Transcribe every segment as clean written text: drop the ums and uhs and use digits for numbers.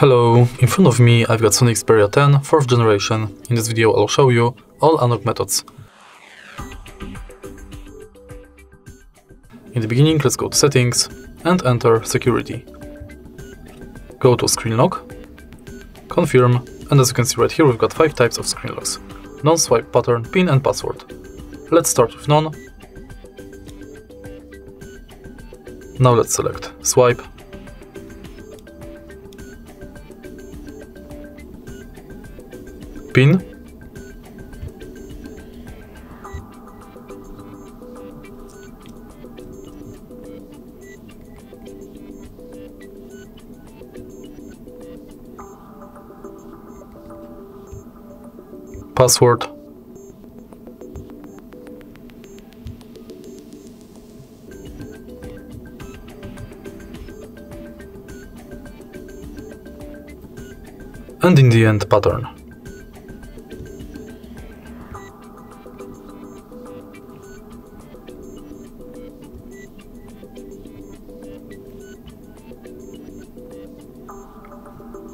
Hello, in front of me I've got Sony Xperia 10 4th generation. In this video I'll show you all unlock methods. In the beginning let's go to settings and enter security. Go to screen lock, confirm, and as you can see right here we've got 5 types of screen locks. Non-swipe pattern, PIN and password. Let's start with none. Now let's select swipe. PIN, password, and in the end pattern.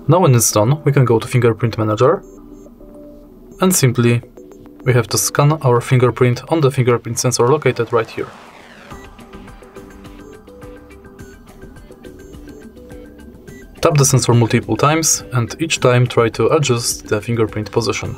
Now when it's done, we can go to Fingerprint Manager and simply we have to scan our fingerprint on the fingerprint sensor located right here. Tap the sensor multiple times and each time try to adjust the fingerprint position.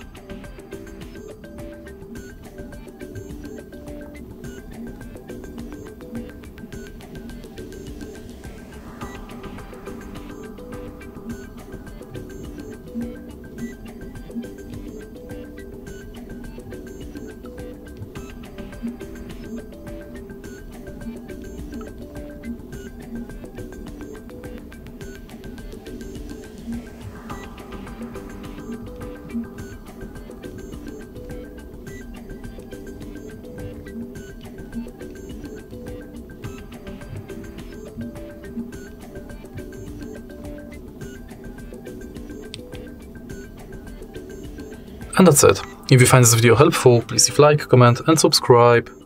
And that's it. If you find this video helpful, please leave a like, comment and subscribe.